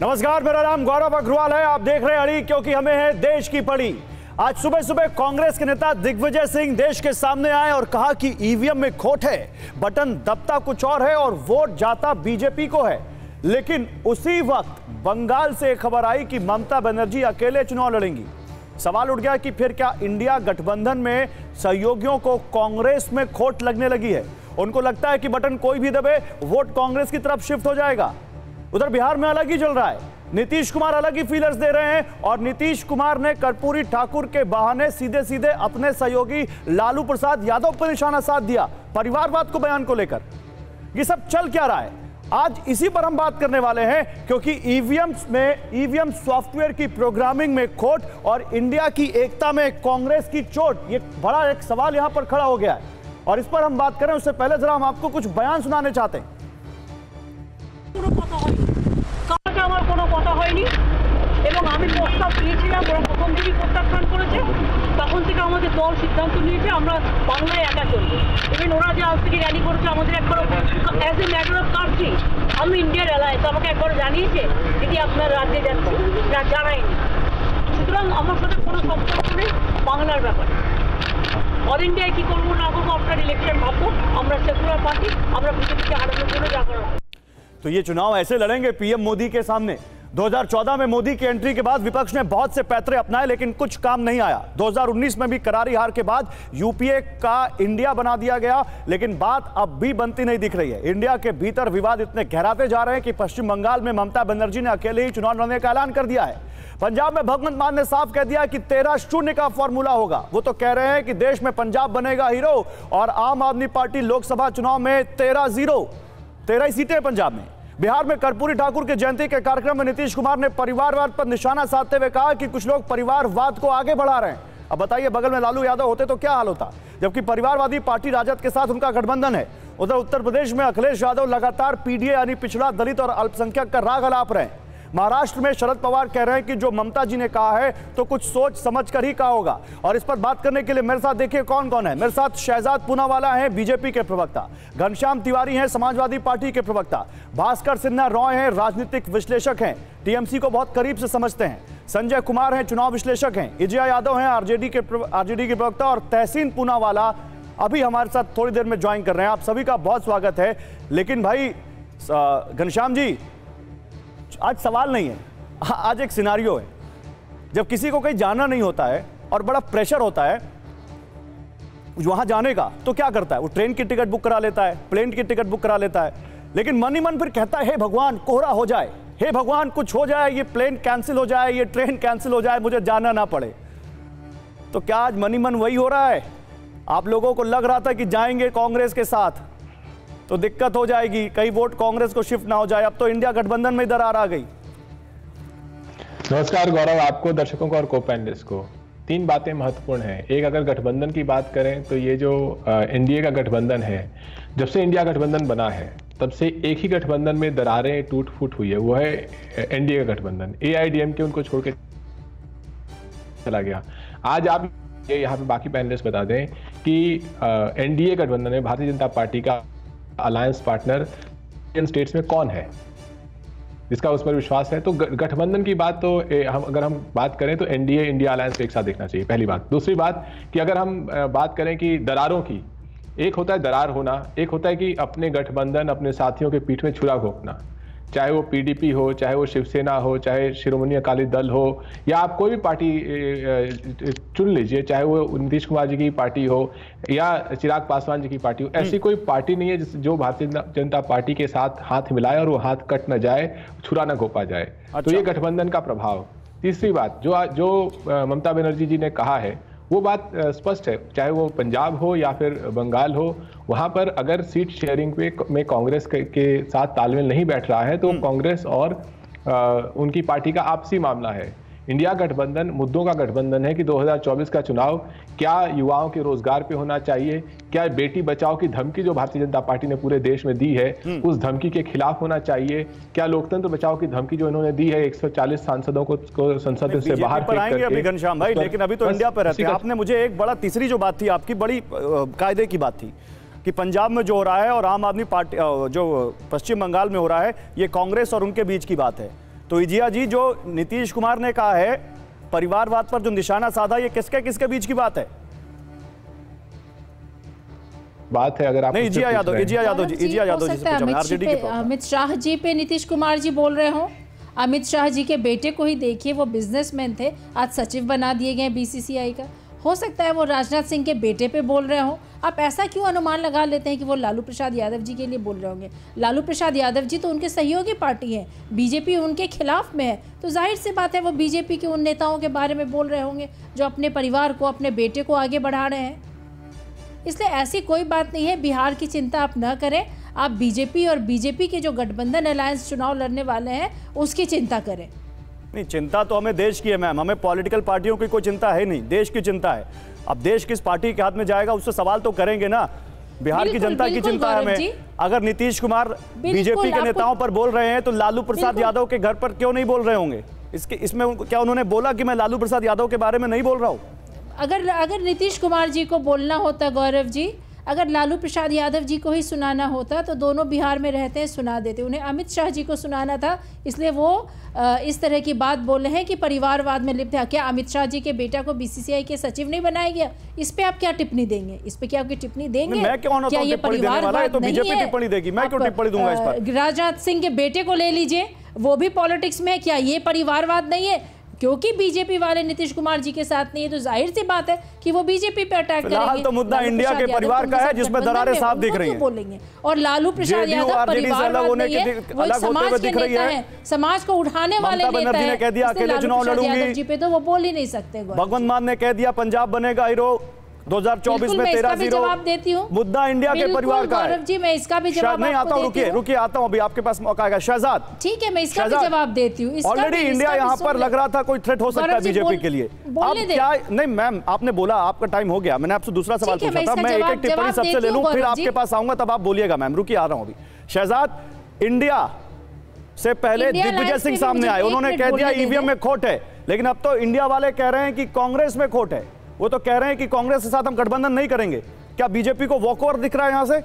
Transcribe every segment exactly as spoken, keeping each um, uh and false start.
नमस्कार, मेरा नाम गौरव अग्रवाल है। आप देख रहे हैं अड़ी, क्योंकि हमें है देश की पड़ी। आज सुबह सुबह कांग्रेस के नेता दिग्विजय सिंह देश के सामने आए और कहा कि ईवीएम में खोट है, बटन दबता कुछ और है और वोट जाता बीजेपी को है। लेकिन उसी वक्त बंगाल से खबर आई कि ममता बनर्जी अकेले चुनाव लड़ेंगी। सवाल उठ गया कि फिर क्या इंडिया गठबंधन में सहयोगियों को कांग्रेस में खोट लगने लगी है? उनको लगता है कि बटन कोई भी दबे वोट कांग्रेस की तरफ शिफ्ट हो जाएगा। उधर बिहार में अलग ही चल रहा है, नीतीश कुमार अलग ही फीलर्स दे रहे हैं और नीतीश कुमार ने कर्पूरी ठाकुर के बहाने सीधे सीधे अपने सहयोगी लालू प्रसाद यादव पर निशाना साध दिया परिवारवाद को बयान को लेकर। ये सब चल क्या रहा है, आज इसी पर हम बात करने वाले हैं, क्योंकि ईवीएम में ईवीएम सॉफ्टवेयर की प्रोग्रामिंग में खोट और इंडिया की एकता में कांग्रेस की चोट, ये बड़ा एक सवाल यहां पर खड़ा हो गया है। और इस पर हम बात करें उससे पहले जरा हम आपको कुछ बयान सुनाने चाहते हैं। বাংলার ব্যাপারে অল ইন্ডিয়ায় কি করবো না করবো আপনার ইলেকশন ভাববো, আমরা সেকুলার পার্টি, আমরা বিজেপিকে হারানোর জন্য যা করা। तो ये चुनाव ऐसे लड़ेंगे पीएम मोदी के सामने। दो हज़ार चौदह में मोदी की एंट्री के बाद विपक्ष ने बहुत से पैतरे अपनाए लेकिन कुछ काम नहीं आया। दो हज़ार उन्नीस में भी करारी हार के बाद यूपीए का इंडिया बना दिया गया, लेकिन बात अब भी बनती नहीं दिख रही है। इंडिया के भीतर विवाद इतने गहराते जा रहे हैं कि पश्चिम बंगाल में ममता बनर्जी ने अकेले ही चुनाव लड़ने का ऐलान कर दिया है। पंजाब में भगवंत मान ने साफ कह दिया कि तेरह शून्य का फॉर्मूला होगा। वो तो कह रहे हैं कि देश में पंजाब बनेगा हीरो और आम आदमी पार्टी लोकसभा चुनाव में तेरह जीरो तेरह सीटें पंजाब में। बिहार में कर्पूरी ठाकुर के जयंती के कार्यक्रम में नीतीश कुमार ने परिवारवाद पर निशाना साधते हुए कहा कि कुछ लोग परिवारवाद को आगे बढ़ा रहे हैं। अब बताइए, बगल में लालू यादव होते तो क्या हाल होता, जबकि परिवारवादी पार्टी राजद के साथ उनका गठबंधन है। उधर उत्तर प्रदेश में अखिलेश यादव लगातार पीडीए यानी पिछड़ा दलित और अल्पसंख्यक का राग अलाप रहे हैं। महाराष्ट्र में शरद पवार कह रहे हैं कि जो ममता जी ने कहा है तो कुछ सोच समझ कर ही कहा होगा। और इस पर बात करने के लिए मेरे साथ देखिए कौन कौन है। मेरे साथ शहजाद पुनावाला हैं, बीजेपी के प्रवक्ता, घनश्याम तिवारी हैं, समाजवादी पार्टी के प्रवक्ता, भास्कर सिन्हा रॉय हैं, राजनीतिक विश्लेषक हैं, टीएमसी को बहुत करीब से समझते हैं, संजय कुमार हैं, चुनाव विश्लेषक हैं, इजिया यादव हैं, आरजेडी के आरजेडी के प्रवक्ता, और तहसीन पूनावाला अभी हमारे साथ थोड़ी देर में ज्वाइन कर रहे हैं। आप सभी का बहुत स्वागत है। लेकिन भाई घनश्याम जी, आज सवाल नहीं है, आज एक सिनारियो है। जब किसी को कहीं जाना नहीं होता है और बड़ा प्रेशर होता है वहां जाने का, तो क्या करता है? वो ट्रेन की टिकट बुक करा लेता है, प्लेन की टिकट बुक करा लेता है, लेकिन मन ही मन फिर कहता है हे भगवान कोहरा हो जाए, हे भगवान कुछ हो जाए, ये प्लेन कैंसिल हो जाए, ये ट्रेन कैंसिल हो जाए, मुझे जाना ना पड़े। तो क्या आज मन ही मन वही हो रहा है? आप लोगों को लग रहा था कि जाएंगे कांग्रेस के साथ तो दिक्कत हो जाएगी, कई वोट कांग्रेस को शिफ्ट ना हो जाए। अब तो इंडिया गठबंधन में इधर आ रहा गई। नमस्कार गौरव, आपको, दर्शकों को और कोपैनलिस्ट को। तीन बातें महत्वपूर्ण हैं। एक, अगर गठबंधन की बात करें तो ये जो एनडीए का गठबंधन है, जब से इंडिया गठबंधन बना है तब से एक ही गठबंधन में दरारें टूट फूट हुई है, वो है एनडीए का गठबंधन। एआईडीएमके उनको छोड़ के चला गया। आज आप यहाँ पे बाकी पैनलिस्ट बता दें कि एनडीए गठबंधन में भारतीय जनता पार्टी का अलायंस पार्टनर स्टेट्स में कौन है, जिसका उस पर विश्वास है। तो गठबंधन की बात तो हम अगर हम बात करें तो एनडीए इंडिया अलायंस एक साथ देखना चाहिए, पहली बात। दूसरी बात कि अगर हम बात करें कि दरारों की, एक होता है दरार होना, एक होता है कि अपने गठबंधन अपने साथियों के पीठ में छुरा घोंपना, चाहे वो पीडीपी हो, चाहे वो शिवसेना हो, चाहे शिरोमणि अकाली दल हो, या आप कोई भी पार्टी चुन लीजिए, चाहे वो नीतीश कुमार जी की पार्टी हो या चिराग पासवान जी की पार्टी हो। ऐसी कोई पार्टी नहीं है जो भारतीय जनता पार्टी के साथ हाथ मिलाए और वो हाथ कट न जाए, छुरा न घोपा जाए। अच्छा। तो ये गठबंधन का प्रभाव। तीसरी बात, जो जो ममता बनर्जी जी ने कहा है वो बात स्पष्ट है, चाहे वो पंजाब हो या फिर बंगाल हो, वहां पर अगर सीट शेयरिंग पे में कांग्रेस के साथ तालमेल नहीं बैठ रहा है तो कांग्रेस और आ, उनकी पार्टी का आपसी मामला है। इंडिया गठबंधन मुद्दों का गठबंधन है कि दो हज़ार चौबीस का चुनाव क्या युवाओं के रोजगार पे होना चाहिए, क्या बेटी बचाओ की धमकी जो भारतीय जनता पार्टी ने पूरे देश में दी है उस धमकी के खिलाफ होना चाहिए, क्या लोकतंत्र बचाओ की धमकी जो इन्होंने दी है एक सौ चालीस सांसदों को, को संसद से बाहर पर आएंगे अभी घनश्याम भाई, लेकिन अभी तो इंडिया पर रहते हैं। आपने मुझे एक बड़ा, तीसरी जो बात थी आपकी, बड़ी कायदे की बात थी कि पंजाब में जो हो रहा है और आम आदमी पार्टी जो पश्चिम बंगाल में हो रहा है ये कांग्रेस और उनके बीच की बात है। तो इजिया जी, जो नीतीश कुमार ने कहा है परिवारवाद पर जो निशाना साधा, ये किसके किसके बीच की बात है? बात है अगर आप नहीं, इजिया यादव इजिया यादव जी इजिया यादव जी आरजेडी के अमित शाह जी पे नीतीश कुमार जी बोल रहे हो। अमित शाह जी के बेटे को ही देखिए, वो बिजनेसमैन थे, आज सचिव बना दिए गए बीसीसीआई का। हो सकता है वो राजनाथ सिंह के बेटे पे बोल रहे हों। आप ऐसा क्यों अनुमान लगा लेते हैं कि वो लालू प्रसाद यादव जी के लिए बोल रहे होंगे? लालू प्रसाद यादव जी तो उनके सहयोगी पार्टी है, बीजेपी उनके खिलाफ में है, तो जाहिर सी बात है वो बीजेपी के उन नेताओं के बारे में बोल रहे होंगे जो अपने परिवार को, अपने बेटे को आगे बढ़ा रहे हैं। इसलिए ऐसी कोई बात नहीं है, बिहार की चिंता आप न करें। आप बीजेपी और बीजेपी के जो गठबंधन अलायंस चुनाव लड़ने वाले हैं उसकी चिंता करें। नहीं, चिंता तो हमें देश की है मैम, हमें पॉलिटिकल पार्टियों की कोई चिंता है नहीं, देश की चिंता है। अब देश किस पार्टी के हाथ में जाएगा उससे सवाल तो करेंगे ना। बिहार की जनता की चिंता है हमें। अगर नीतीश कुमार बीजेपी के नेताओं पर बोल रहे हैं तो लालू प्रसाद यादव के घर पर क्यों नहीं बोल रहे होंगे? इसके इसमें क्या उन्होंने बोला कि मैं लालू प्रसाद यादव के बारे में नहीं बोल रहा हूँ? अगर अगर नीतीश कुमार जी को बोलना होता गौरव जी, अगर लालू प्रसाद यादव जी को ही सुनाना होता तो दोनों बिहार में रहते हैं सुना देते। उन्हें अमित शाह जी को सुनाना था, इसलिए वो इस तरह की बात बोले हैं कि परिवारवाद में लिप्त है। क्या अमित शाह जी के बेटा को बीसीसीआई के सचिव नहीं बनाया गया? इस पे आप क्या टिप्पणी देंगे? इस पे क्या आपकी टिप्पणी देंगे? मैं क्यों होना चाहिए परिवारवाद नहीं है। राजनाथ सिंह के बेटे को ले लीजिए, वो भी पॉलिटिक्स में है, क्या ये परिवारवाद नहीं है? क्योंकि बीजेपी वाले नीतीश कुमार जी के साथ नहीं है तो जाहिर सी बात है कि वो बीजेपी पे अटैक करेंगे। तो मुद्दा इंडिया के परिवार का है जिसमें दरारें साफ दिख रही हैं। बोलेंगे और लालू प्रसाद यादव परिवारवाद नहीं है, वो समाज के नेता हैं, समाज को उठाने वाले नेता हैं। यादव जी पे तो वो बोल ही नहीं सकते। भगवंत मान ने कह दिया पंजाब बनेगा हीरो दो हज़ार चौबीस में। तेरह जवाब देती हूँ, मुद्दा इंडिया के परिवार का है। जी मैं इसका भी जवाब नहीं आता हूँ, रुकिए रुकिए आता हूँ, अभी आपके पास मौका आएगा। शहजाद ठीक है, मैं इसका भी जवाब देती हूँ। ऑलरेडी इंडिया यहाँ पर लग रहा था कोई थ्रेट हो सकता है बीजेपी के लिए। आप क्या नहीं मैम, आपने बोला आपका टाइम हो गया, मैंने आपसे दूसरा सवाल पूछा था। मैं एक एक टिप्पणी सबसे ले लूँ, फिर आपके पास आऊंगा तब आप बोलिएगा मैम, रुकिए आ रहा हूँ अभी। शहजाद, इंडिया से पहले दिग्विजय सिंह सामने आए, उन्होंने कह दिया ईवीएम में खोट है, लेकिन अब तो इंडिया वाले कह रहे हैं कि कांग्रेस में खोट है। वो तो कह रहे हैं कि कांग्रेस के साथ हम गठबंधन नहीं करेंगे। क्या बीजेपी को वॉकओवर दिख रहा है यहां से?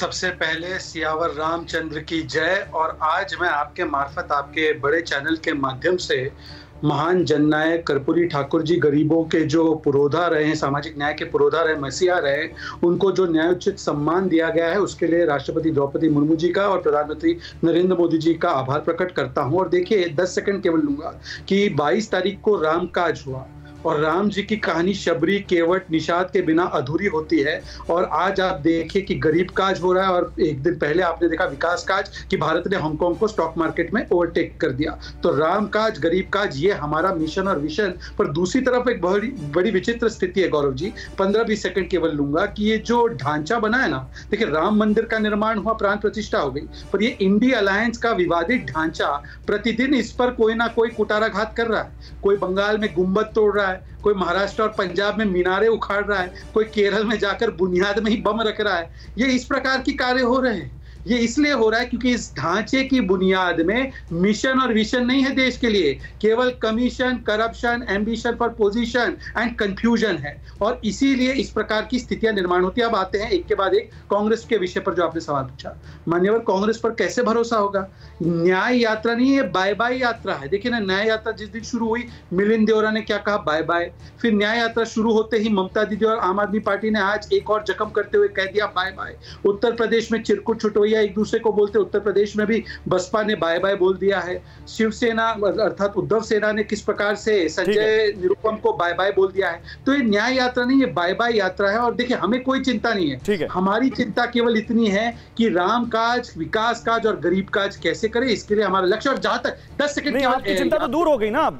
सबसे पहले सियावर रामचंद्र की जय। और आज मैं आपके मार्फत, आपके बड़े चैनल के माध्यम से महान जननायक कर्पूरी ठाकुर जी, गरीबों के जो पुरोधा रहे, सामाजिक न्याय के पुरोधा रहे, मसीहा रहे, उनको जो न्यायोचित सम्मान दिया गया है उसके लिए राष्ट्रपति द्रौपदी मुर्मू जी का और प्रधानमंत्री नरेंद्र मोदी जी का आभार प्रकट करता हूं। और देखिए दस सेकंड केवल लूंगा कि बाईस तारीख को राम काज हुआ और राम जी की कहानी शबरी, केवट, निषाद के बिना अधूरी होती है। और आज आप देखिए कि गरीब काज हो रहा है और एक दिन पहले आपने देखा विकास काज कि भारत ने हांगकांग को स्टॉक मार्केट में ओवरटेक कर दिया। तो राम काज, गरीब काज, ये हमारा मिशन और विशन। पर दूसरी तरफ एक बड़ी बड़ी विचित्र स्थिति है गौरव जी, पंद्रह बीस सेकंड केवल लूंगा कि ये जो ढांचा बना है ना, देखिए राम मंदिर का निर्माण हुआ, प्राण प्रतिष्ठा हो गई, पर ये इंडिया अलायंस का विवादित ढांचा, प्रतिदिन इस पर कोई ना कोई कुटाराघात कर रहा है। कोई बंगाल में गुम्बद तोड़ रहा है, कोई महाराष्ट्र और पंजाब में मीनारे उखाड़ रहा है, कोई केरल में जाकर बुनियाद में ही बम रख रहा है। ये इस प्रकार की कार्य हो रहे हैं। ये इसलिए हो रहा है क्योंकि इस ढांचे की बुनियाद में मिशन और विजन नहीं है देश के लिए, केवल commission, corruption, ambition for position and confusion है, और इसीलिए इस प्रकार की स्थितियां निर्माण होती है। अब आते हैं एक के बाद एक कांग्रेस के विषय पर जो आपने सवाल पूछा। मान्यवर, कांग्रेस पर कैसे भरोसा होगा? न्याय यात्रा नहीं है, बाय बाय यात्रा है। देखिए ना, न्याय यात्रा जिस दिन शुरू हुई मिलिंद देवरा ने क्या कहा, बाय बाय। फिर न्याय यात्रा शुरू होते ही ममता दीदी और आम आदमी पार्टी ने आज एक और जख्म करते हुए कह दिया बाय बाय। उत्तर प्रदेश में चिरकुट छुटोई एक दूसरे को बोलते, उत्तर प्रदेश में भी बसपा ने बाय बाय बोल दिया है। शिवसेना अर्थात उद्धव सेना ने किस प्रकार से संजय निरुपम को बाय बाय बोल दिया है। तो ये न्याय यात्रा नहीं, ये बाय बाय यात्रा है। और देखिए हमें कोई चिंता नहीं है, हमारी चिंता केवल इतनी है कि राम काज, विकास काज और गरीब काज कैसे करें, इसके लिए हमारा लक्ष्य। और जहां तक दस सेकंड की चिंता तो दूर हो गई ना,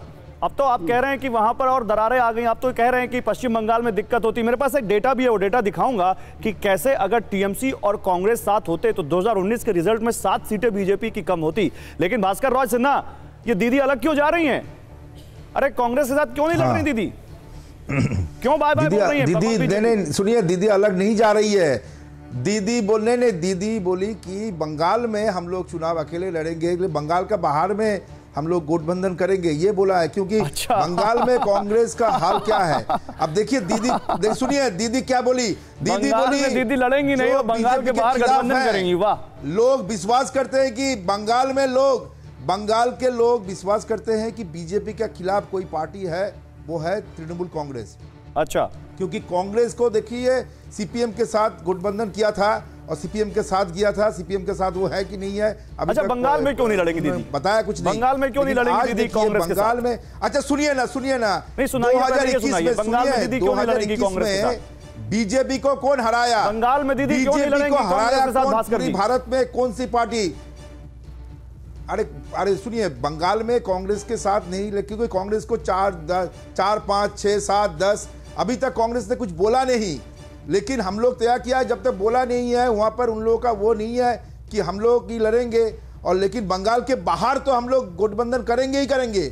अब तो आप कह रहे हैं कि वहां पर और दरारें आ गई। आप तो कह रहे हैं कि पश्चिम बंगाल में दिक्कत होती है। मेरे पास एक डेटा भी है, वो डेटा दिखाऊंगा कि कैसे अगर टीएमसी और कांग्रेस साथ होते तो दो हज़ार उन्नीस के रिजल्ट में सात सीटें बीजेपी की कम होती। लेकिन भास्कर रॉय सिन्हा, ये दीदी अलग क्यों जा रही हैं? अरे कांग्रेस के साथ क्यों नहीं लग रही दीदी? क्यों बाय बाय बोल रही हैं? दीदी सुनिए, दीदी अलग नहीं जा रही है। दीदी बोलने ने दीदी बोली कि बंगाल में हम लोग चुनाव अकेले लड़ेंगे, बंगाल का बाहर में हम लोग गठबंधन करेंगे, ये बोला है, क्योंकि अच्छा। बंगाल में कांग्रेस का हाल क्या है, अब देखिए दीदी, देख सुनिए दीदी क्या बोली। दीदी बोली दीदी लड़ेंगी नहीं, बंगाल के बाहर गठबंधन करेंगी। वाह, लोग विश्वास करते हैं कि बंगाल में लोग, बंगाल के लोग विश्वास करते हैं कि बीजेपी के खिलाफ कोई पार्टी है, वो है तृणमूल कांग्रेस। अच्छा, क्योंकि कांग्रेस को देखिए सीपीएम के साथ गठबंधन किया था और सीपीएम के साथ गया था, सीपीएम के साथ वो है कि नहीं है। अच्छा, बंगाल में क्यों नहीं लड़ेंगी दीदी? बताया कुछ नहीं, बंगाल में क्यों नहीं लड़ेंगी दीदी कांग्रेस के साथ? बंगाल में, अच्छा सुनिए ना, सुनिए ना, दो हजार इक्कीस में बीजेपी को कौन हराया? बंगाल में दीदी बीजेपी को हराया पूरी भारत में कौन सी पार्टी? अरे अरे सुनिए, बंगाल में कांग्रेस के साथ नहीं, क्योंकि कांग्रेस को चार दस, चार पाँच छः सात दस, अभी तक कांग्रेस ने कुछ बोला नहीं, लेकिन हम लोग तय किया है जब तक बोला नहीं है वहाँ पर उन लोगों का वो नहीं है कि हम लोग ही लड़ेंगे, और लेकिन बंगाल के बाहर तो हम लोग गठबंधन करेंगे ही करेंगे,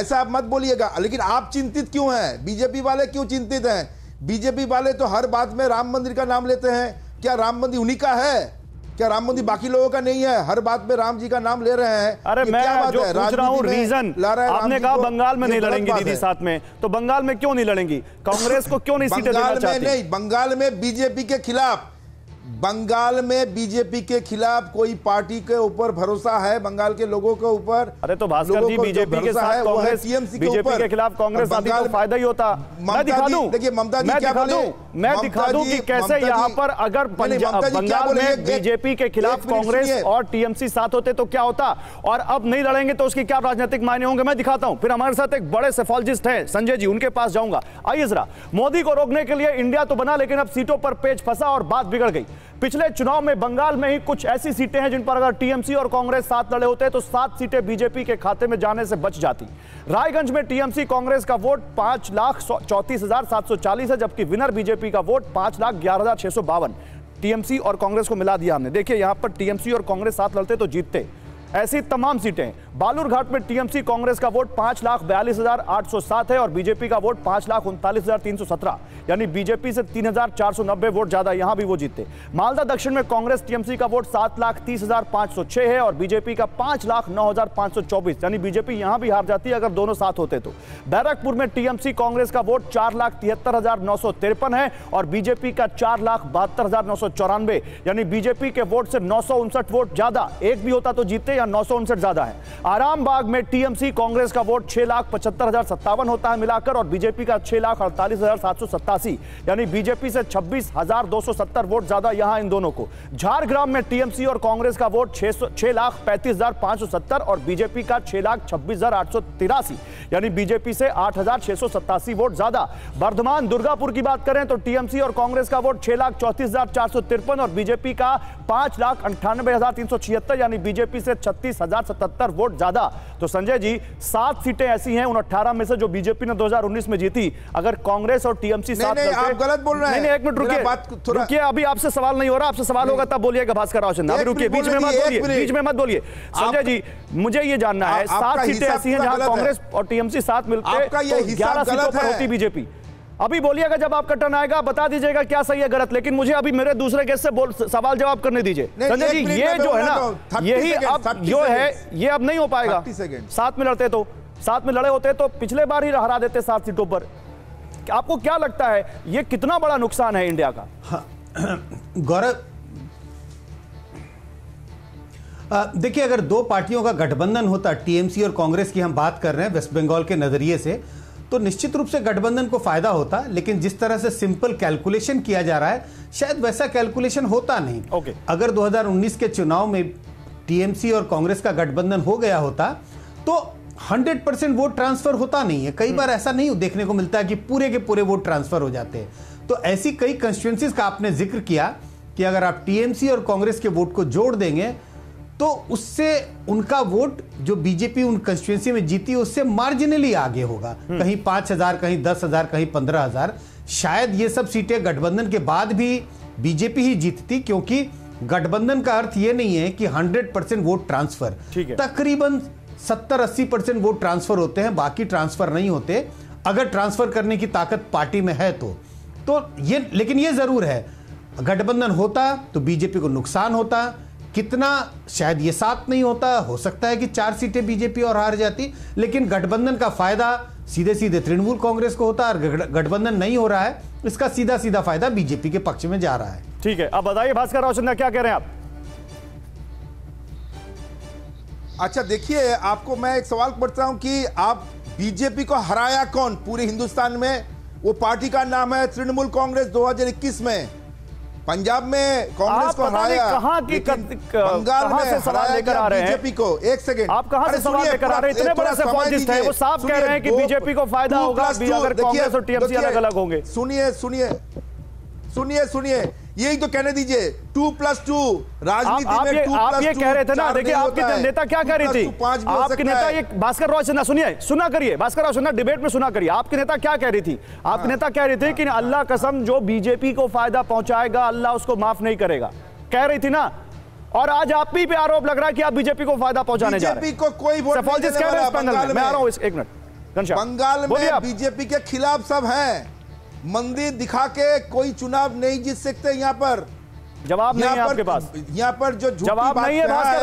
ऐसा आप मत बोलिएगा। लेकिन आप चिंतित क्यों हैं, बीजेपी वाले क्यों चिंतित हैं? बीजेपी वाले तो हर बात में राम मंदिर का नाम लेते हैं। क्या राम मंदिर उन्हीं का है? क्या राम मंदिर बाकी लोगों का नहीं है? हर बात में राम जी का नाम ले रहे हैं। अरे मैं जो पूछ रहा हूं रीजन, आपने कहा बंगाल में नहीं लड़ेंगी दीदी साथ में, तो बंगाल में क्यों नहीं लड़ेंगी? कांग्रेस को क्यों नहीं सीटें देना चाहती? नहीं, बंगाल में बीजेपी के खिलाफ, बंगाल में बीजेपी के खिलाफ कोई पार्टी के ऊपर भरोसा है बंगाल के लोगों के ऊपर? अरे तो भास्कर जी, बीजेपी के साथ कांग्रेस, बीजेपी के खिलाफ कांग्रेस आदि को फायदा ही होता। मैं दिखा दूं, देखिए ममता जी क्या बोले, मैं दिखा दूं कि कैसे यहाँ पर अगर बंगाल में बीजेपी के खिलाफ कांग्रेस और टीएमसी साथ होते तो क्या होता, और अब नहीं लड़ेंगे तो उसके क्या राजनीतिक मायने होंगे, मैं दिखाता हूँ। फिर हमारे साथ एक बड़े सेफोलॉजिस्ट है संजय जी, उनके पास जाऊंगा। आइए जरा, मोदी को रोकने के लिए इंडिया तो बना, लेकिन अब सीटों पर पेच फंसा और बात बिगड़ गई। पिछले चुनाव में बंगाल में ही कुछ ऐसी सीटें हैं जिन पर अगर टीएमसी और कांग्रेस साथ लड़े होते तो सात सीटें बीजेपी के खाते में जाने से बच जाती। रायगंज में टीएमसी कांग्रेस का वोट पांच लाख चौतीस हजार सात सौ चालीस है, जबकि विनर बीजेपी का वोट पांच लाख ग्यारह हजार छह सौ बावन। टीएमसी और कांग्रेस को मिला दिया हमने। देखिए यहां पर टीएमसी और कांग्रेस साथ लड़ते तो जीतते, ऐसी तमाम सीटें। बालूरघाट में टीएमसी कांग्रेस का वोट पांच लाख बयालीस हजार आठ सौ सात है और बीजेपी का वोट पांच लाख उनतालीस हजार तीन सौ सत्रह, यानी बीजेपी से तीन हजार चार सौ नब्बे वोट ज्यादा, यहां भी वो जीते। मालदा दक्षिण में कांग्रेस टीएमसी का वोट सात लाख तीस हजार पांच सौ छह है और बीजेपी का पांच लाख नौ हजार पांच सौ चौबीस, यानी बीजेपी यहां भी हार जाती है अगर दोनों साथ होते तो। बैरकपुर में टीएमसी कांग्रेस का वोट चार लाख तिहत्तर हजार नौ सौ तिरपन है और बीजेपी का चार लाख बहत्तर हजार नौ सौ चौरानवे, यानी बीजेपी के वोट से नौ सौ उनसठ वोट ज्यादा, एक भी होता तो जीतते, या नौ सौ उनसठ ज्यादा है। आरामबाग में टीएमसी कांग्रेस का वोट छह लाख पचहत्तर हजार सत्तावन होता है मिलाकर और बीजेपी का छह लाख अड़तालीस हजार सात सौ सत्तासी, यानी बीजेपी से छब्बीस हजार दो सौ सत्तर वोट ज्यादा यहां इन दोनों को। झारग्राम में टीएमसी और कांग्रेस का वोट छह लाख पैंतीस हजार पांच सौ सत्तर और बीजेपी का छह लाख छब्बीस हजार आठ सौ तिरासी, यानी बीजेपी से आठ हजार छह सौ सत्तासी वोट ज्यादा। बर्धमान दुर्गापुर की बात करें तो टीएमसी और कांग्रेस का वोट छह लाख चौतीस हजार चार सौ तिरपन और बीजेपी का पांच लाख अंठानबे हजार तीन सौ छिहत्तर, यानी बीजेपी से छत्तीस हजार सतहत्तर वोट ज्यादा। तो संजय जी, सात सीटें ऐसी हैं उन अठारह में से जो बीजेपी ने दो हजार उन्नीस में जीती। अगर कांग्रेस और टीएमसी साथ नहीं, आप गलत बोल रहे हैं। नहीं, नहीं, एक मिनट रुकिए, रुकिए, अभी आपसे सवाल नहीं हो रहा, आपसे सवाल होगा तब बोलिएगा भास्कर राव। अभी रुकिए, बीच में मत बोलिए, बीच में मत बोलिए। संजय जी, मुझे ये जानना है, सात सीटें ऐसी हैं जहां कांग्रेस और टीएमसी साथ मिलकर ग्यारह सीटों पर होती बीजेपी। अभी बोलिएगा जब आपका टर्न आएगा, बता दीजिएगा क्या सही है गलत, लेकिन मुझे अभी मेरे दूसरे गेस्ट से बोल सवाल जवाब करने दीजिए। संजय जी, ये जो है ना, यही अब जो है ये अब नहीं हो पाएगा। साथ में लड़ते तो, साथ में लड़े होते तो पिछले बार ही हरा देते सात सीटों पर। आपको क्या लगता है ये कितना बड़ा नुकसान है इंडिया का? गौरव, देखिए, अगर दो पार्टियों का गठबंधन होता, टीएमसी और कांग्रेस की हम बात कर रहे हैं वेस्ट बंगाल के नजरिए से, तो निश्चित रूप से गठबंधन को फायदा होता। लेकिन जिस तरह से सिंपल कैलकुलेशन किया जा रहा है, शायद वैसा कैलकुलेशन होता नहीं। okay. अगर दो हजार उन्नीस के चुनाव में टीएमसी और कांग्रेस का गठबंधन हो गया होता तो सौ परसेंट वोट ट्रांसफर होता नहीं है। कई hmm. बार ऐसा नहीं देखने को मिलता है कि पूरे के पूरे वोट ट्रांसफर हो जाते हैं। तो ऐसी कई कंस्टिट्यूएंसीज का आपने जिक्र किया कि अगर आप टीएमसी और कांग्रेस के वोट को जोड़ देंगे तो उससे उनका वोट जो बीजेपी उन कंस्टिट्यूएंसी में जीती उससे मार्जिनली आगे होगा, कहीं पाँच हजार, कहीं दस हजार, कहीं पंद्रह हजार। शायद ये सब सीटें गठबंधन के बाद भी बीजेपी ही जीतती, क्योंकि गठबंधन का अर्थ ये नहीं है कि हंड्रेड परसेंट वोट ट्रांसफर, तकरीबन सत्तर अस्सी परसेंट वोट ट्रांसफर होते हैं, बाकी ट्रांसफर नहीं होते, अगर ट्रांसफर करने की ताकत पार्टी में है तो, तो ये। लेकिन ये जरूर है, गठबंधन होता तो बीजेपी को नुकसान होता, कितना, शायद ये सात नहीं होता, हो सकता है कि चार सीटें बीजेपी और हार जाती, लेकिन गठबंधन का फायदा सीधे सीधे तृणमूल कांग्रेस को होता है और गठबंधन नहीं हो रहा है, इसका सीधा सीधा फायदा बीजेपी के पक्ष में जा रहा है। ठीक है, अब बताइए भास्कर राव क्या कह रहे हैं आप। अच्छा देखिए, आपको मैं एक सवाल पूछता हूं कि आप बीजेपी को हराया कौन पूरे हिंदुस्तान में, वो पार्टी का नाम है तृणमूल कांग्रेस। दो हज़ार इक्कीस में पंजाब में कांग्रेस को हराया, कहां की बंगाल में सवाल लेकर आ रहे हैं बीजेपी को। एक सेकंड, आप कहां से सवाल लेकर आ रहे हैं? इतने बड़े से पॉलिटिक्स है, वो साफ कह रहे हैं कि बीजेपी को फायदा होगा अगर कांग्रेस और टीएमसी अलग-अलग होंगे। सुनिए सुनिए सुनिए सुनिए यही तो कहने दीजिए, टू प्लस टू राजनीति में टू आप ये कह रहे थे ना। देखिए आपके नेता क्या कह रही थी, आपके नेता ये भास्कर राव सिन्हा, सुनिए सुना करिए भास्कर राव सिन्हा डिबेट में सुना करिए आपके नेता क्या कह रही थी। आपके नेता कह रहे थे कि अल्लाह कसम जो बीजेपी को फायदा पहुंचाएगा अल्लाह उसको माफ नहीं करेगा, कह रही थी ना। और आज आप भी पे आरोप लग रहा है कि आप बीजेपी को फायदा पहुंचाने जा रहे हैं, बीजेपी को कोई वोट नहीं देने वाला। बंगाल में आ रहा हूं, एक मिनट, बंगाल में बीजेपी के खिलाफ सब है, मंदिर दिखा के कोई चुनाव नहीं जीत सकते। यहाँ पर जवाब नहीं है आपके पास, यहाँ पर जो जवाब नहीं है आपके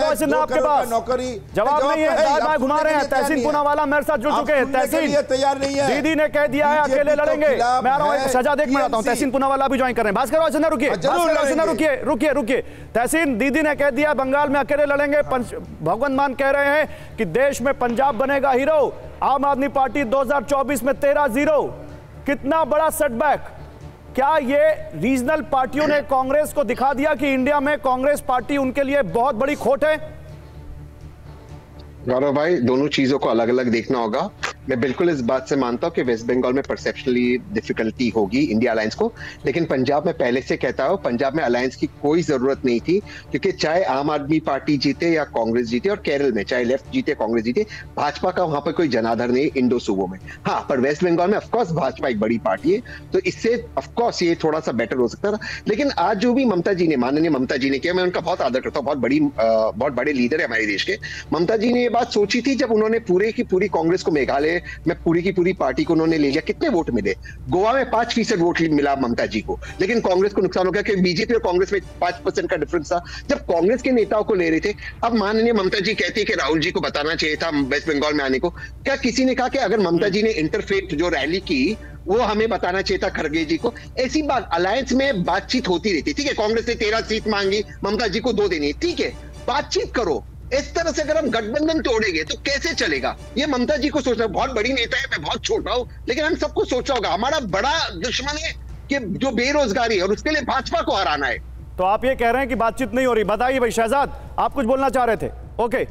पास, नौकरी जवाब नहीं है, घुमा रहे हैं। तहसीन पूनावाला मेरे साथ जुड़ चुके हैं, तहसीन तैयार नहीं है, दीदी ने कह दिया है अकेले लड़ेंगे। मैं आ रहा हूँ शहजाद, एक मिनट आता हूँ, तहसीन पूनावाला भी ज्वाइन कर रहे हैं। भास्कर राव सिन्हा रुकिए रुकिए रुकिए रुकिए तहसीन दीदी ने कह दिया बंगाल में अकेले लड़ेंगे। भगवंत मान कह रहे हैं कि देश में पंजाब बनेगा हीरो। आम आदमी पार्टी दो हजार चौबीस में तेरह जीरो, कितना बड़ा सेटबैक। क्या ये रीजनल पार्टियों ने कांग्रेस को दिखा दिया कि इंडिया में कांग्रेस पार्टी उनके लिए बहुत बड़ी खोट है? गौरव भाई, दोनों चीजों को अलग अलग देखना होगा। मैं बिल्कुल इस बात से मानता हूं कि वेस्ट बंगाल में परसेप्शनली डिफिकल्टी होगी इंडिया अलायंस को, लेकिन पंजाब में पहले से कहता हूं, पंजाब में अलायंस की कोई जरूरत नहीं थी, क्योंकि चाहे आम आदमी पार्टी जीते या कांग्रेस जीते, और केरल में चाहे लेफ्ट जीते कांग्रेस जीते, भाजपा का वहां पर कोई जनाधार नहीं इंडो सूबों में। हाँ, पर वेस्ट बंगाल में ऑफकोर्स भाजपा एक बड़ी पार्टी है, तो इससे ऑफकोर्स ये थोड़ा सा बेटर हो सकता था। लेकिन आज जो भी ममता जी ने, माननीय ममता जी ने किया, मैं उनका बहुत आदर करता हूँ, बहुत बड़ी बहुत बड़े लीडर है हमारे देश के। ममता जी ने ये बात सोची थी जब उन्होंने पूरे की पूरी कांग्रेस को मेघालय मैं पूरी की पूरी पार्टी को उन्होंने ले लिया, कितने वोट मिले? गोवा में पांच फीसद वोट मिला ममता जी को, लेकिन कांग्रेस को नुकसान हो गया क्योंकि बीजेपी और कांग्रेस में पांच परसेंट का डिफरेंस था जब कांग्रेस के नेताओं को ले रहे थे। अब माननीय ममता जी कहती है कि राहुल जी को बताना चाहिए था वेस्ट बंगाल में आने को। क्या किसी ने कहा कि अगर ममता जी ने इंटरफेथ जो रैली की वो हमें बताना चाहिए था खड़गे जी को? ऐसी बात अलायंस में बातचीत होती रहती। ठीक है, कांग्रेस ने तेरह सीट मांगी, ममता जी को दो देनी, ठीक है, बातचीत करो। इस तरह से अगर हम गठबंधन तोड़ेंगे तो कैसे चलेगा? ये ममता जी को सोचना, बहुत बड़ी नेता है, मैं बहुत छोटा हूं, लेकिन हम सबको सोचना होगा। हमारा बड़ा दुश्मन है कि जो बेरोजगारी है, और उसके लिए भाजपा को हराना है। तो आप ये कह रहे हैं कि बातचीत नहीं हो रही। बताइए भाई शहजाद, आप कुछ बोलना चाह रहे थे। ओके,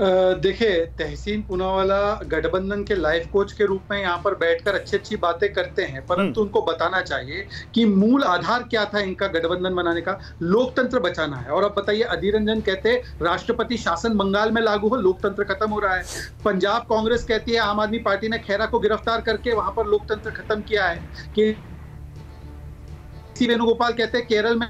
देखिये, तहसीन पूनावाला गठबंधन के लाइफ कोच के रूप में यहाँ पर बैठकर अच्छी अच्छी बातें करते हैं, परंतु उनको बताना चाहिए कि मूल आधार क्या था इनका गठबंधन बनाने का, लोकतंत्र बचाना है। और अब बताइए, अधीर रंजन कहते हैं राष्ट्रपति शासन बंगाल में लागू हो, लोकतंत्र खत्म हो रहा है। पंजाब कांग्रेस कहती है आम आदमी पार्टी ने खेरा को गिरफ्तार करके वहां पर लोकतंत्र खत्म किया है। कि सी वेणुगोपाल कहते हैं केरल में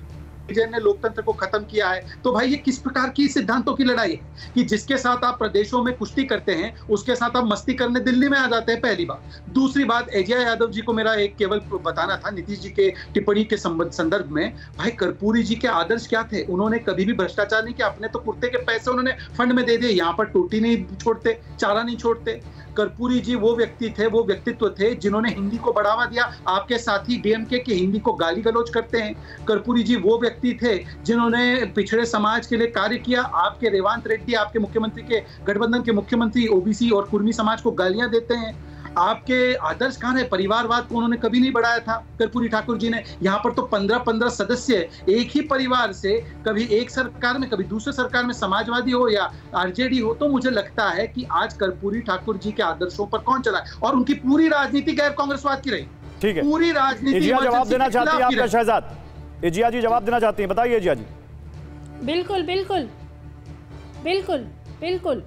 ने लोकतंत्र को खत्म किया है। तो भाई ये किस प्रकार की सिद्धांतों की लड़ाई है कि जिसके साथ आप प्रदेशों में कुश्ती करते हैं उसके साथ आप मस्ती करने दिल्ली में आ जाते हैं, पहली बात। दूसरी बात, इजिया यादव जी को मेरा एक केवल बताना था नीतीश जी के टिप्पणी के संदर्भ में। भाई कर्पूरी जी के आदर्श क्या थे? उन्होंने कभी भी भ्रष्टाचार नहीं किया, अपने तो कुर्ते के पैसे उन्होंने फंड में दे दिए, यहाँ पर टोटी नहीं छोड़ते, चारा नहीं छोड़ते। कर्पूरी जी वो व्यक्ति थे, वो व्यक्तित्व थे जिन्होंने हिंदी को बढ़ावा दिया। आपके साथी डीएमके के हिंदी को गाली गलौज करते हैं। कर्पूरी जी वो व्यक्ति थे जिन्होंने पिछड़े समाज के लिए कार्य किया। आपके रेवंत रेड्डी, आपके मुख्यमंत्री के गठबंधन के मुख्यमंत्री, ओबीसी और कुर्मी समाज को गालियां देते हैं। आपके आदर्श कहां है? परिवारवाद को उन्होंने कभी नहीं बढ़ाया था कर्पूरी ठाकुर जी ने। यहाँ पर तो पंद्रह पंद्रह सदस्य एक ही परिवार से, कभी एक सरकार में कभी दूसरे सरकार में, समाजवादी हो या आरजेडी हो। तो मुझे लगता है कि आज कर्पूरी ठाकुर जी के आदर्शों पर कौन चला है, और उनकी पूरी राजनीति गैर कांग्रेसवाद की रही। ठीक है, पूरी राजनीति जवाब देना चाहती है आपका शहजाद। इजिया जी जवाब देना चाहती है, बताइए इजिया जी। बिल्कुल बिल्कुल बिल्कुल बिल्कुल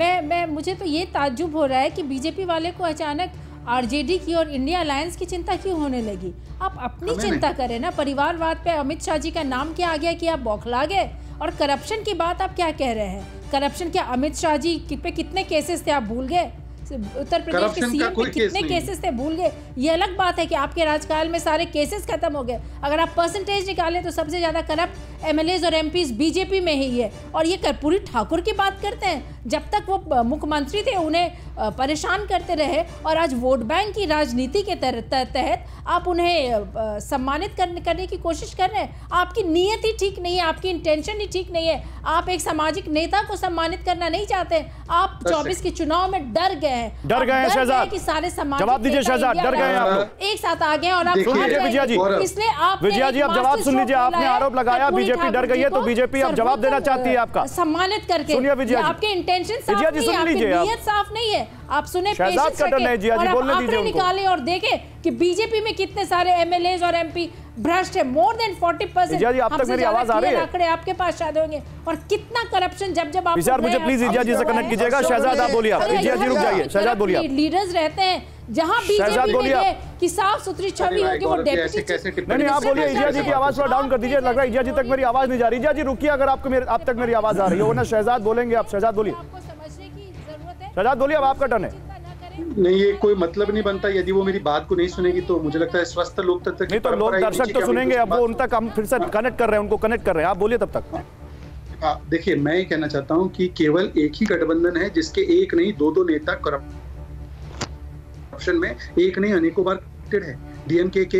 मैं मैं मुझे तो ये ताज्जुब हो रहा है कि बीजेपी वाले को अचानक आरजेडी की और इंडिया अलायंस की चिंता क्यों होने लगी। आप अपनी चिंता करें ना। परिवारवाद पे अमित शाह जी का नाम क्या आ गया कि आप बौखला गए? और करप्शन की बात आप क्या कह रहे हैं? करप्शन क्या अमित शाह जी पे कितने केसेस थे आप भूल गए? उत्तर प्रदेश के सीएम पे कितने केसेस थे भूल गए? ये अलग बात है कि आपके राजकाल में सारे केसेस खत्म हो गए। अगर आप परसेंटेज निकालें तो सबसे ज्यादा करप्ट एमएलएज और एमपीज बीजेपी में ही है। और ये कर्पूरी ठाकुर की बात करते हैं, जब तक वो मुख्यमंत्री थे उन्हें परेशान करते रहे और आज वोट बैंक की राजनीति के तहत आप उन्हें सम्मानित करने की कोशिश कर रहे हैं। आपकी नीयत ही ठीक नहीं है, आपकी इंटेंशन ही ठीक नहीं है। आप एक सामाजिक नेता को सम्मानित करना नहीं चाहते। आप चौबीस के चुनाव में डर गए हैं, डर गए हैं कि सारे समाज एक साथ आ गए और आप इसलिए आप विजया जी आप जवाब सुन लीजिए। आपने आरोप लगाया बीजेपी डर गई है, तो बीजेपी अब जवाब देना चाहती है आपका सम्मानित करके। आपके इंटेंशन साफ नहीं है, आपकी नीयत साफ नहीं है। आप सुने पेश और निकाले और देखे कि बीजेपी में कितने सारे एमएलएज और एमपी भ्रष्ट है। मोर देन चालीस परसेंट आंकड़े आपके पास शायद होंगे। और कितना करप्शन जब जब आप मुझे प्लीज इजिया जी से कनेक्ट कीजिएगा। शहजाद आप बोलिए, इजिया जी रुक जाइए। शहजाद बोलिए। लीडर्स रहते हैं जहां बीजेपी बोलिए कि साफ सुथरी छवि होगी वो डेप्टी। नहीं आप बोलिए इजिया जी की आवाज थोड़ा डाउन कर दीजिए, लग रहा है इजिया जी तक मेरी आवाज नहीं जा रही। इजिया जी रुकिए, अगर आपको आप तक मेरी आवाज आ रही है वरना शहजाद बोलेंगे आप। शहजाद बोलिए, शहजाद बोलिए, अब आपका टर्न है। नहीं ये कोई मतलब नहीं बनता, यदि वो मेरी बात को नहीं सुनेगी तो मुझे लगता है स्वस्थ लोग तक तक नहीं तो लोग दर्शक तो सुनेंगे। अब वो उन तक हम फिर से कनेक्ट कर रहे हैं, उनको कनेक्ट कर रहे हैं। आप बोलिए तब तक। देखिए मैं ये कहना चाहता हूँ कि केवल एक ही गठबंधन है जिसके एक नहीं दो दो नेता करप्शन में एक नहीं अनेकों बार कनेक्टेड है। डीएमके के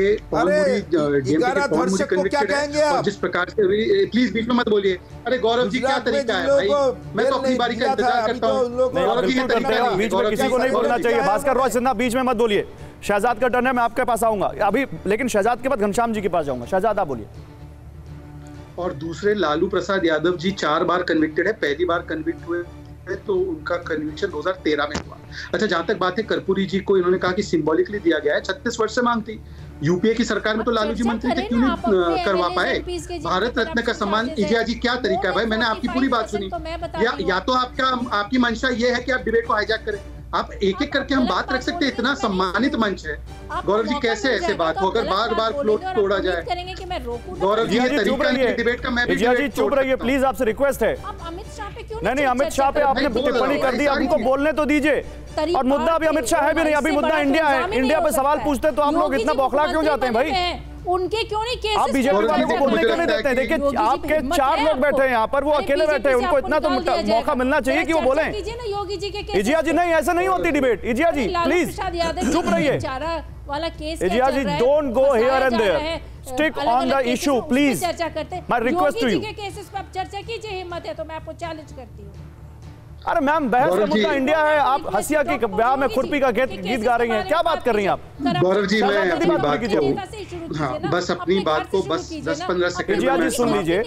जिस प्रकार से प्लीज बीच में मत बोलिए। अरे गौरव जी क्या तरीका है भाई, मैं तो अपनी बारी का इंतजार करता हूँ। बीच में किसी को नहीं बोलना चाहिए। भास्कर रॉय सिन्हा बीच में मत बोलिए। शहजाद का टर्न है, मैं आपके पास आऊंगा अभी, लेकिन शहजाद के बाद घनश्याम जी के पास जाऊंगा। शहजाद आप बोलिए। और दूसरे लालू प्रसाद यादव जी चार बार कन्विक्टेड है, पहली बार कन्विक्ट हुए तो उनका कन्विक्शन दो हज़ार तेरह में हुआ। अच्छा जहां तक बात है कर्पूरी जी को इन्होंने कहा कि सिंबॉलिकली दिया गया है, छत्तीस वर्ष से मांग थी। यूपीए की सरकार में तो लालू जी मंत्री थे, क्यों नहीं करवा पाए। भारत रत्न का सम्मान इजिया जी क्या तरीका है भाई। मैंने आपकी पूरी बात सुनी, या या तो आपका आपकी मंशा ये है कि आप डिबेट को हाईजैक करें। आप एक एक करके हम बात रख सकते हैं, इतना सम्मानित मंच है। गौरव जी कैसे ऐसे बात हो, अगर बार बार फ्लोट तोड़ा जाए। गौरव जी डिबेट का मैं भी जी चुप रहिए प्लीज, आपसे रिक्वेस्ट है। नहीं नहीं अमित शाह पे आपने टिप्पणी कर दी, आपको बोलने तो दीजिए। और मुद्दा अभी अमित शाह है भी नहीं, अभी मुद्दा इंडिया है। इंडिया पे सवाल पूछते हैं तो आप लोग इतना बौखला क्यों जाते हैं भाई। उनके क्यों नहीं केसेस आप बीजेपी वालों को बोलने क्यों नहीं देते हैं। देखिए आपके चार लोग बैठे हैं यहाँ पर, वो अकेले बैठे हैं, उनको इतना तो मौका मिलना चाहिए कि वो बोलें। इजिया जी नहीं ऐसा नहीं होती डिबेट। इजिया जी प्लीज चुप रहिए। इजिया जी don't go here and there, stick on the issue please. चर्चा करते माय रिक्वेस्ट टू यू के केसेस पे आप चर्चा कीजिए। हिम्मत है तो मैं आपको चैलेंज करती हूँ। अरे मैम बहस का मुद्दा इंडिया है, आप हसिया की ब्याह में खुरपी का गीत गा रही हैं, क्या बात कर रही हैं आप। गौरव जी मैं अपनी बात को हाँ बस अपनी बात को बस दस पंद्रह सेकंड में जी सुन लीजिए,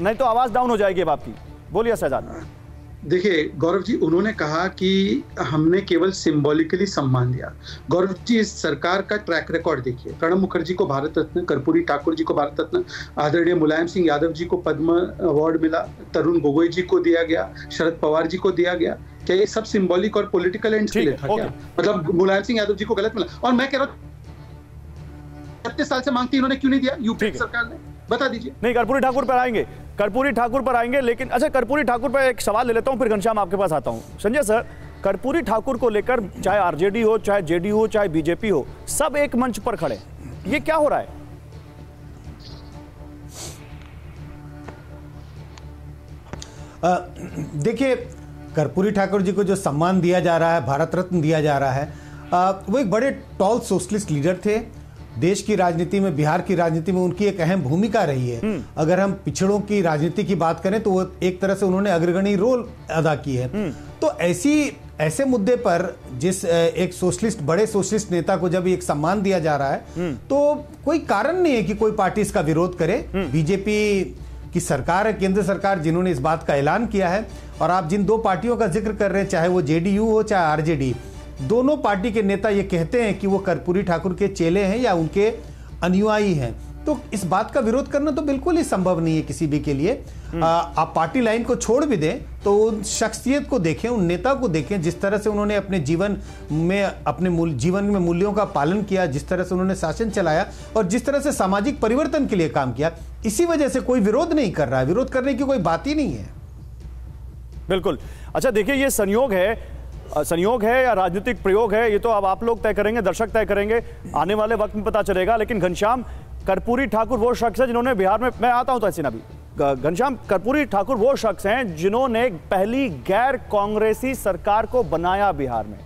नहीं तो आवाज डाउन हो जाएगी अब आपकी। बोलिए शहजाद। देखिए गौरव जी उन्होंने कहा कि हमने केवल सिंबॉलिकली सम्मान दिया। गौरव जी इस सरकार का ट्रैक रिकॉर्ड देखिए। प्रणब मुखर्जी को भारत रत्न, कर्पूरी ठाकुर जी को भारत रत्न, आदरणीय मुलायम सिंह यादव जी को पद्म अवार्ड मिला, तरुण गोगोई जी को दिया गया, शरद पवार जी को दिया गया। क्या ये सब सिंबॉलिक और पॉलिटिकल एंड के लिए था क्या? मतलब मुलायम सिंह यादव जी को गलत मिला। और मैं कह रहा हूँ छत्तीस साल से मांगती इन्होंने क्यों नहीं दिया यूपी सरकार ने, बता दीजिए। नहीं कर्पूरी ठाकुर पर आएंगे, कर्पूरी ठाकुर पर आएंगे लेकिन अच्छा कर्पूरी ठाकुर पर एक सवाल ले लेता हूं, फिर घनश्याम आपके पास आता हूं। संजय सर कर्पूरी ठाकुर को लेकर चाहे आरजेडी हो, चाहे जेडीयू हो, चाहे बीजेपी हो, सब एक मंच पर खड़े, ये क्या हो रहा है। देखिए कर्पूरी ठाकुर जी को जो सम्मान दिया जा रहा है, भारत रत्न दिया जा रहा है, आ, वो एक बड़े टॉल सोशलिस्ट लीडर थे। देश की राजनीति में, बिहार की राजनीति में उनकी एक अहम भूमिका रही है। अगर हम पिछड़ों की राजनीति की बात करें तो वो एक तरह से उन्होंने अग्रगणी रोल अदा की है। तो ऐसी ऐसे मुद्दे पर जिस एक सोशलिस्ट, बड़े सोशलिस्ट नेता को जब एक सम्मान दिया जा रहा है तो कोई कारण नहीं है कि कोई पार्टी इसका विरोध करे। बीजेपी की सरकार है, केंद्र सरकार, जिन्होंने इस बात का ऐलान किया है। और आप जिन दो पार्टियों का जिक्र कर रहे हैं, चाहे वो जेडीयू हो चाहे आरजेडी, दोनों पार्टी के नेता ये कहते हैं कि वो कर्पूरी ठाकुर के चेले हैं या उनके अनुयायी हैं। तो इस बात का विरोध करना तो बिल्कुल ही संभव नहीं है किसी भी के लिए। आ, आप पार्टी लाइन को छोड़ भी दें तो उन शख्सियत को देखें, उन नेता को देखें, जिस तरह से उन्होंने अपने जीवन में अपने मूल, जीवन में मूल्यों का पालन किया, जिस तरह से उन्होंने शासन चलाया और जिस तरह से सामाजिक परिवर्तन के लिए काम किया। इसी वजह से कोई विरोध नहीं कर रहा है, विरोध करने की कोई बात ही नहीं है। बिल्कुल। अच्छा देखिए ये संयोग है, संयोग है या राजनीतिक प्रयोग है, ये तो अब आप लोग तय करेंगे, दर्शक तय करेंगे, आने वाले वक्त में पता चलेगा। लेकिन घनश्याम कर्पूरी ठाकुर वो शख्स है जिन्होंने बिहार में, मैं आता हूं तहसीन अभी, घनश्याम, कर्पूरी ठाकुर वो शख्स हैं जिन्होंने पहली गैर कांग्रेसी सरकार को बनाया बिहार में।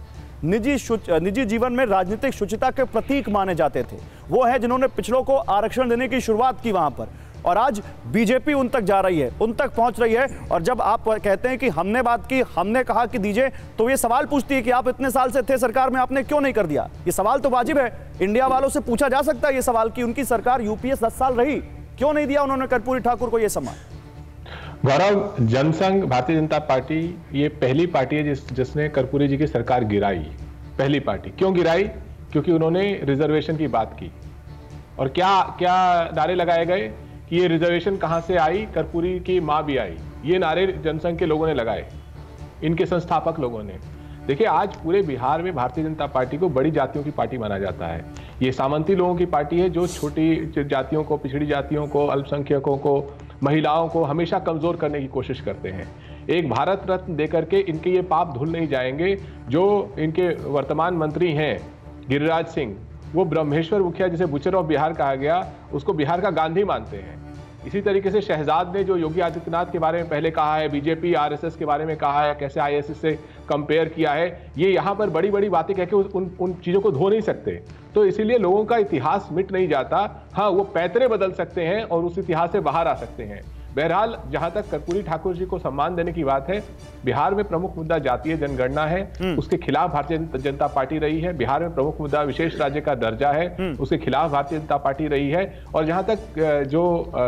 निजी निजी जीवन में राजनीतिक शुचिता के प्रतीक माने जाते थे। वो है जिन्होंने पिछड़ों को आरक्षण देने की शुरुआत की वहां पर, और आज बीजेपी उन तक जा रही है, उन तक पहुंच रही है। और जब आप कहते हैं कि हमने बात की, हमने कहा कि दीजिए, तो ये सवाल पूछती है कि आप इतने साल से थे सरकार में, आपने क्यों नहीं कर दिया? ये सवाल तो वाजिब है, इंडिया वालों से पूछा जा सकता है ये सवाल कि उनकी सरकार यूपीए दस साल रही, क्यों नहीं दिया उन्होंने कर्पूरी ठाकुर को यह सम्मान? गौरव, जनसंघ भारतीय जनता पार्टी ये पहली पार्टी है जिस जिसने कर्पूरी जी की सरकार गिराई। पहली पार्टी क्यों गिराई? क्योंकि उन्होंने रिजर्वेशन की बात की, और क्या क्या नारे लगाए गए कि ये रिजर्वेशन कहां से आई, कर्पूरी की मां भी आई। ये नारे जनसंघ के लोगों ने लगाए, इनके संस्थापक लोगों ने। देखिए, आज पूरे बिहार में भारतीय जनता पार्टी को बड़ी जातियों की पार्टी माना जाता है। ये सामंती लोगों की पार्टी है जो छोटी जातियों को, पिछड़ी जातियों को, अल्पसंख्यकों को, महिलाओं को हमेशा कमज़ोर करने की कोशिश करते हैं। एक भारत रत्न देकर के इनके ये पाप धुल नहीं जाएंगे। जो इनके वर्तमान मंत्री हैं गिरिराज सिंह, वो ब्रह्मेश्वर मुखिया, जिसे बुचर ऑफ बिहार कहा गया, उसको बिहार का गांधी मानते हैं। इसी तरीके से शहजाद ने जो योगी आदित्यनाथ के बारे में पहले कहा है, बीजेपी आरएसएस के बारे में कहा है, कैसे आईएसएस से कंपेयर किया है, ये यहाँ पर बड़ी बड़ी बातें कह के उन उन चीज़ों को धो नहीं सकते। तो इसीलिए लोगों का इतिहास मिट नहीं जाता। हाँ, वो पैतरे बदल सकते हैं और उस इतिहास से बाहर आ सकते हैं। बहरहाल, जहाँ तक कर्पूरी ठाकुर जी को सम्मान देने की बात है, बिहार में प्रमुख मुद्दा जातीय जनगणना है, उसके खिलाफ भारतीय जनता पार्टी रही है। बिहार में प्रमुख मुद्दा विशेष राज्य का दर्जा है, उसके खिलाफ भारतीय जनता पार्टी रही है। और जहाँ तक जो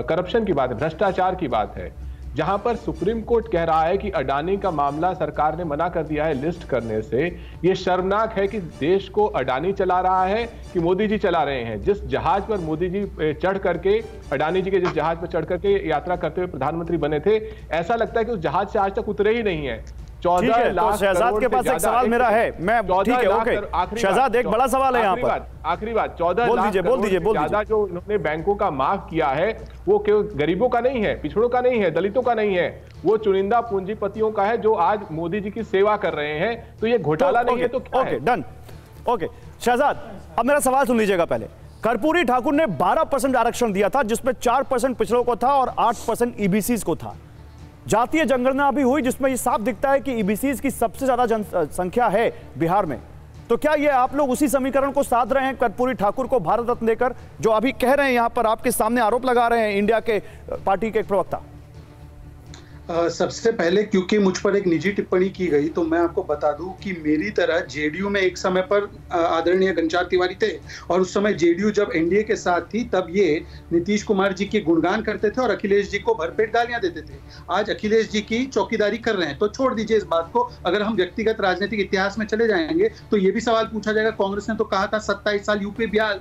करप्शन की बात है, भ्रष्टाचार की बात है, जहां पर सुप्रीम कोर्ट कह रहा है कि अडानी का मामला सरकार ने मना कर दिया है लिस्ट करने से, यह शर्मनाक है कि देश को अडानी चला रहा है कि मोदी जी चला रहे हैं। जिस जहाज पर मोदी जी चढ़ करके, अडानी जी के जिस जहाज पर चढ़ करके यात्रा करते हुए प्रधानमंत्री बने थे, ऐसा लगता है कि उस जहाज से आज तक उतरे ही नहीं है। चौदह लाख तो शहजाद के पास एक सवाल मेरा है, मैं ठीक है, ओके शहजाद, एक बड़ा सवाल है यहाँ पर। आखिरी बात, चौदह लाख ज्यादा जो इन्होंने बैंकों का माफ किया है, वो केवल गरीबों का नहीं है, पिछड़ों का नहीं है, दलितों का नहीं है, वो चुनिंदा पूंजीपतियों का है जो आज मोदी जी की सेवा कर रहे हैं। तो ये घोटाला नहीं है तो ओके, डन, ओके शहजाद, अब मेरा सवाल सुन लीजिएगा। पहले कर्पूरी ठाकुर ने बारह परसेंट आरक्षण दिया था, जिसमें चार परसेंट पिछड़ों को था और आठ परसेंट ईबीसी को था। जातीय जनगणना अभी हुई जिसमें ये साफ दिखता है कि ईबीसीज की सबसे ज्यादा जनसंख्या है बिहार में। तो क्या ये आप लोग उसी समीकरण को साध रहे हैं कर्पूरी ठाकुर को भारत रत्न देकर, जो अभी कह रहे हैं यहाँ पर आपके सामने आरोप लगा रहे हैं इंडिया के पार्टी के एक प्रवक्ता? Uh, सबसे पहले, क्योंकि मुझ पर एक निजी टिप्पणी की गई, तो मैं आपको बता दूं कि मेरी तरह जेडीयू में एक समय पर आदरणीय घनश्याम तिवारी थे, और उस समय जेडीयू जब एनडीए के साथ थी तब ये नीतीश कुमार जी के गुणगान करते थे और अखिलेश जी को भरपेट गालियां देते थे। आज अखिलेश जी की चौकीदारी कर रहे हैं, तो छोड़ दीजिए इस बात को। अगर हम व्यक्तिगत राजनीतिक इतिहास में चले जाएंगे तो ये भी सवाल पूछा जाएगा, कांग्रेस ने तो कहा था सत्ताईस साल यूपी बिहार,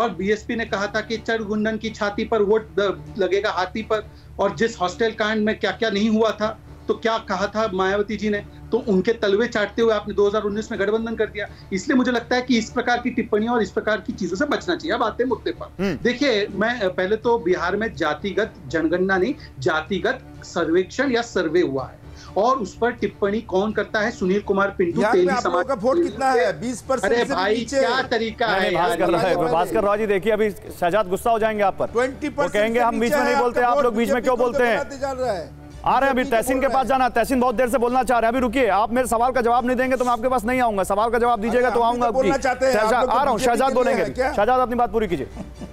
और बीएसपी ने कहा था कि चरगुंडन की छाती पर वोट लगेगा हाथी पर, और जिस हॉस्टल कांड में क्या क्या नहीं हुआ था, तो क्या कहा था मायावती जी ने, तो उनके तलवे चाटते हुए आपने दो हज़ार उन्नीस में गठबंधन कर दिया। इसलिए मुझे लगता है कि इस प्रकार की टिप्पणियां और इस प्रकार की चीजों से बचना चाहिए। अब आते मुद्दे पर। देखिए, मैं पहले तो बिहार में जातिगत जनगणना नहीं, जातिगत सर्वेक्षण या सर्वे हुआ है, और उस पर टिप्पणी कौन करता है? सुनील कुमार पिंटू। समाज का वोट कितना है? बीस परसेंट। अरे भाई, क्या तरीका है भास्कर राव जी। देखिए, अभी शहजाद गुस्सा हो जाएंगे आप पर, वो कहेंगे हम बीच में नहीं बोलते, आप लोग बीच में क्यों बोलते हैं? आ रहे हैं, अभी तहसीन के पास जाना, तहसीन बहुत देर से बोलना चाह रहे हैं, अभी रुकिए। आप मेरे सवाल का जवाब नहीं देंगे तो मैं आपके पास नहीं आऊंगा, सवाल का जवाब दीजिएगा तो आऊंगा। आ रहा हूँ, शहजाद बोलेंगे, शहजाद अपनी बात पूरी कीजिए।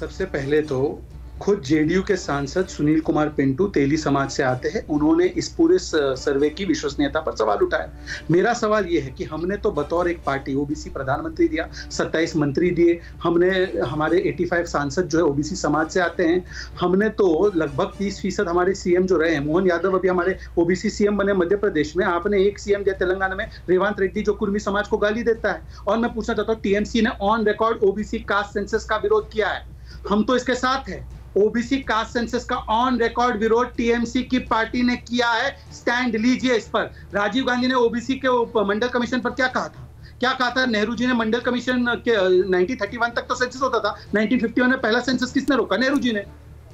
सबसे पहले तो खुद जेडीयू के सांसद सुनील कुमार पिंटू तेली समाज से आते हैं, उन्होंने इस पूरे सर्वे की विश्वसनीयता पर सवाल उठाया। मेरा सवाल यह है कि हमने तो बतौर एक पार्टी ओबीसी प्रधानमंत्री दिया, सत्ताईस मंत्री दिए हमने, हमारे पचासी सांसद जो है ओबीसी समाज से आते हैं, हमने तो लगभग तीस फीसद हमारे सीएम जो रहे हैं, मोहन यादव अभी हमारे ओबीसी सीएम बने मध्य प्रदेश में, आपने एक सीएम दिया तेलंगाना में रेवंत रेड्डी जो कुर्मी समाज को गाली देता है। और मैं पूछना चाहता हूँ, टीएमसी ने on record OBC caste census का विरोध किया है, हम तो इसके साथ हैं। ओबीसी कास्ट सेंसस का ऑन रिकॉर्ड विरोध टीएमसी की पार्टी ने किया है, स्टैंड लीजिए इस पर। राजीव गांधी ने ओबीसी के मंडल कमीशन पर क्या कहा था? क्या कहा था? नेहरू जी ने मंडल कमीशन के उन्नीस सौ इकतीस तक तो सेंसस होता था, उन्नीस सौ इक्यावन में पहला सेंसस किसने रोका? नेहरू जी ने,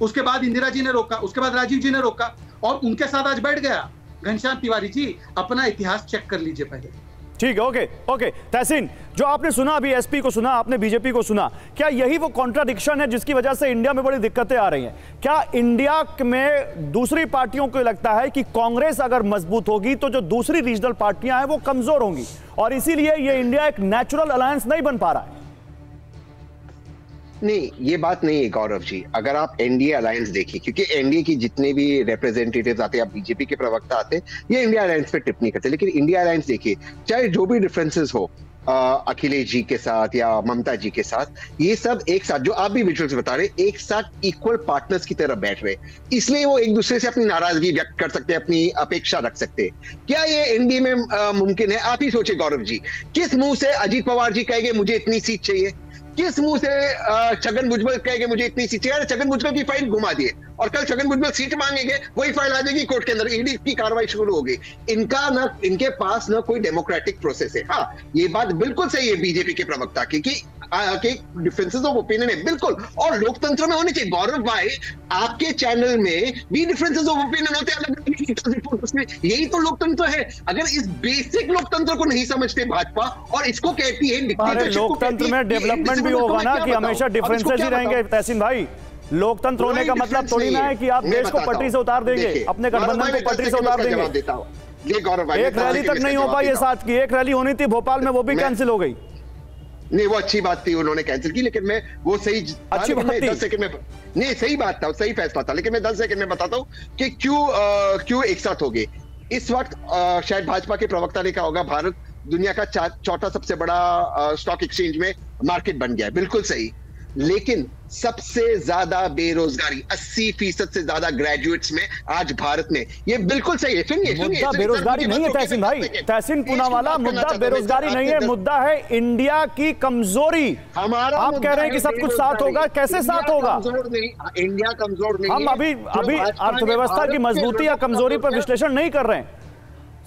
उसके बाद इंदिरा जी ने रोका, उसके बाद राजीव जी ने रोका, और उनके साथ आज बैठ गया घनश्याम तिवारी जी। अपना इतिहास चेक कर लीजिए पहले। ठीक है, ओके ओके तहसीन, जो आपने सुना अभी एसपी को सुना, आपने बीजेपी को सुना, क्या यही वो कॉन्ट्राडिक्शन है जिसकी वजह से इंडिया में बड़ी दिक्कतें आ रही हैं? क्या इंडिया में दूसरी पार्टियों को लगता है कि कांग्रेस अगर मजबूत होगी तो जो दूसरी रीजनल पार्टियां हैं वो कमजोर होंगी और इसीलिए ये इंडिया एक नेचुरल अलायंस नहीं बन पा रहा है? नहीं, ये बात नहीं है गौरव जी। अगर आप एनडीए अलायंस देखिए, क्योंकि एनडीए की जितने भी रिप्रेजेंटेटिव्स आते हैं, बीजेपी के प्रवक्ता आते हैं, ये इंडिया अलायंस पे टिप्पणी करते हैं। लेकिन इंडिया अलायंस देखिए, चाहे जो भी डिफरेंसेस हो अखिलेश जी के साथ या ममता जी के साथ, ये सब एक साथ, जो आप भी विजुअल्स बता रहे, एक साथ इक्वल पार्टनर्स की तरह बैठ रहे, इसलिए वो एक दूसरे से अपनी नाराजगी व्यक्त कर सकते हैं, अपनी अपेक्षा रख सकते हैं। क्या ये एनडीए में मुमकिन है? आप ही सोचे गौरव जी, किस मुंह से अजीत पवार जी कहेंगे मुझे इतनी सीट चाहिए? किस मुंह से छगन भुजबल कहेंगे मुझे इतनी सीट चाहिए? छगन भुजबल की फाइल घुमा दिए और कल छगन भुजबल सीट मांगेंगे, वही फाइल आ जाएगी कोर्ट के अंदर, ईडी की कार्रवाई शुरू हो गई। इनका ना, इनके पास ना कोई डेमोक्रेटिक प्रोसेस है। हाँ, ये बात बिल्कुल सही है बीजेपी के प्रवक्ता की कि डिफरेंसेस ऑफ ओपिनियन है, बिल्कुल, और लोकतंत्र में होने चाहिए। गौरव भाई, आपके चैनल में भी डिफरेंसेस ऑफ ओपिनियन होते हैं, यही तो लोकतंत्र है। अगर इस बेसिक लोकतंत्र को नहीं समझते भाजपा, और इसको कहती है लोकतंत्र में डेवलपमेंट भी होगा ना कि हमेशा डिफरेंसेस ही रहेंगे। तहसीन भाई, लोकतंत्र होने का मतलब थोड़ी ना है कि आप देश को पटरी से उतार देंगे, अपने गठबंधन को पटरी से उतार देंगे। एक रैली तक नहीं हो पाई है साथ की, एक रैली होनी थी भोपाल में, वो भी कैंसिल हो गई। नहीं, वो अच्छी बात थी, उन्होंने कैंसिल की, लेकिन मैं वो सही अच्छी बात थी। दस सेकंड में नहीं, सही बात था, सही फैसला था, लेकिन मैं दस सेकंड में बताता हूँ कि क्यों आ, क्यों एक साथ हो गए। इस वक्त आ, शायद भाजपा के प्रवक्ता ने कहा होगा, भारत दुनिया का चौथा सबसे बड़ा स्टॉक एक्सचेंज में मार्केट बन गया है, बिल्कुल सही, लेकिन सबसे ज्यादा बेरोजगारी अस्सी फीसद से ज्यादा ग्रेजुएट्स में आज भारत में, ये बिल्कुल सही है। सुनिए, मुद्दा बेरोजगारी नहीं है तहसीन भाई, तहसीन पूनावाला, मुद्दा बेरोजगारी नहीं है, मुद्दा है इंडिया की कमजोरी। हमारा आप कह रहे हैं कि सब कुछ साथ होगा, कैसे साथ होगा? इंडिया कमजोर नहीं, हम अभी अभी अर्थव्यवस्था की मजबूती या कमजोरी पर विश्लेषण नहीं कर रहे हैं।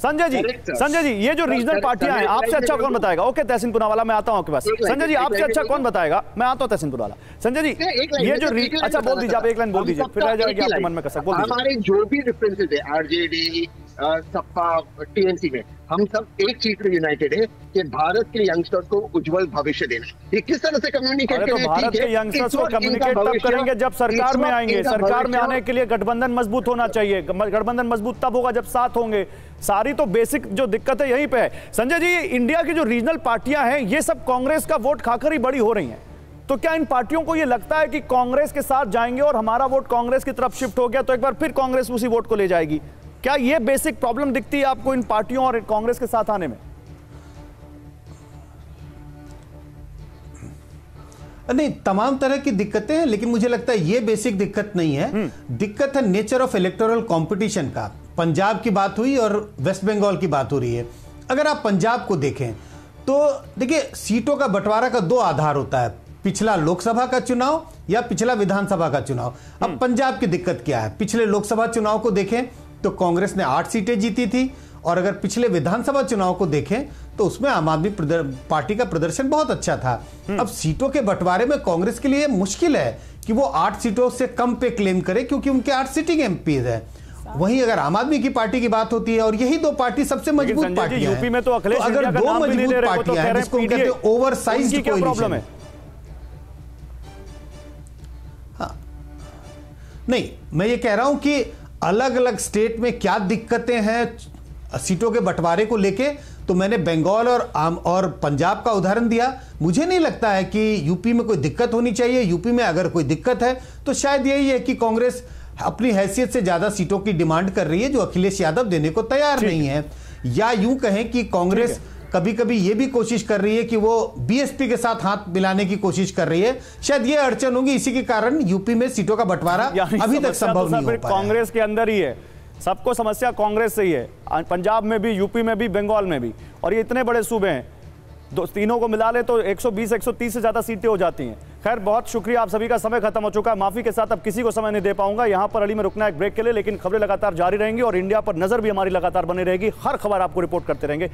संजय जी, संजय जी, ये जो रीजनल पार्टियां हैं, आपसे अच्छा कौन बताएगा? ओके तहसीन पूनावाला, मैं आता हूं आपके पास। संजय जी, आपसे अच्छा कौन बताएगा? मैं आता हूं तहसीन पूनावाला। संजय जी, ये जो अच्छा बोल दीजिए, आप एक लाइन बोल दीजिए, फिर रह जाएगी आपके मन में कसक, बोल दीजिए। हमारे जो भी डिफरेंसेस है आरजेडी, सपा, टीएमसी में, हम सब एक चीज में यूनाइटेड है कि भारत के यंगस्टर्स को उज्जवल भविष्य देना। ये किस तरह से कम्युनिकेट करेंगे? भारत के यंगस्टर्स को कम्युनिकेट तब करेंगे जब सरकार में आएंगे। सरकार में आने के लिए गठबंधन मजबूत होना चाहिए, गठबंधन मजबूत तब होगा जब साथ होंगे। सारी तो बेसिक जो दिक्कत है यहीं पे है। संजय जी, इंडिया की जो रीजनल पार्टियां हैं, ये सब कांग्रेस का वोट खाकर ही बड़ी हो रही हैं, तो क्या इन पार्टियों को ये लगता है कि कांग्रेस के साथ जाएंगे और हमारा वोट कांग्रेस की तरफ शिफ्ट हो गया तो एक बार फिर कांग्रेस उसी वोट को ले जाएगी? क्या ये बेसिक प्रॉब्लम दिखती है आपको इन पार्टियों और कांग्रेस के साथ आने में? नहीं, तमाम तरह की दिक्कतें हैं, लेकिन मुझे लगता है ये बेसिक दिक्कत नहीं है। दिक्कत है नेचर ऑफ इलेक्टोरल कंपटीशन का। पंजाब की बात हुई और वेस्ट बंगाल की बात हो रही है। अगर आप पंजाब को देखें तो देखिए, सीटों का बंटवारा का दो आधार होता है, पिछला लोकसभा का चुनाव या पिछला विधानसभा का चुनाव। अब पंजाब की दिक्कत क्या है? पिछले लोकसभा चुनाव को देखें तो कांग्रेस ने आठ सीटें जीती थी, और अगर पिछले विधानसभा चुनाव को देखें तो उसमें आम आदमी पार्टी का प्रदर्शन बहुत अच्छा था। अब सीटों के बंटवारे में कांग्रेस के लिए मुश्किल है कि वो आठ सीटों से कम पे क्लेम करे, क्योंकि उनके आठ सीटिंग एमपीज हैं। वहीं अगर आम आदमी की पार्टी की बात होती है, और यही दो पार्टी सबसे मजबूत पार्टी है, यूपी में तो अखिलेश यादव का नाम भी नहीं ले रहे, वो तो कह रहे हैं पीडीए, ओवरसाइज्ड प्रॉब्लम है। हां, नहीं, मैं ये कह रहा हूं कि अलग अलग स्टेट में क्या दिक्कतें हैं सीटों के बंटवारे को लेके, तो मैंने बंगाल और आम और पंजाब का उदाहरण दिया। मुझे नहीं लगता है कि यूपी में कोई दिक्कत होनी चाहिए। यूपी में अगर कोई दिक्कत है तो शायद यही है कि कांग्रेस अपनी हैसियत से ज्यादा सीटों की डिमांड कर रही है, जो अखिलेश यादव देने को तैयार नहीं है, या यूं कहें कि कांग्रेस कभी कभी यह भी कोशिश कर रही है कि वो बीएसपी के साथ हाथ मिलाने की कोशिश कर रही है। शायद ये अड़चन होगी, इसी के कारण यूपी में सीटों का बंटवारा अभी तक संभव नहीं हो पाया। कांग्रेस के अंदर ही है, सबको समस्या कांग्रेस से ही है, पंजाब में भी, यूपी में भी, बंगाल में भी, और ये इतने बड़े सूबे हैं, दो तीनों को मिला ले तो एक सौ बीस एक सौ तीस से ज्यादा सीटें हो जाती हैं। खैर, बहुत शुक्रिया, आप सभी का समय खत्म हो चुका है। माफी के साथ अब किसी को समय नहीं दे पाऊंगा, यहाँ पर अली में रुकना एक ब्रेक के लिए, लेकिन खबरें लगातार जारी रहेंगी और इंडिया पर नजर भी हमारी लगातार बनी रहेगी। हर खबर आपको रिपोर्ट करते रहेंगे।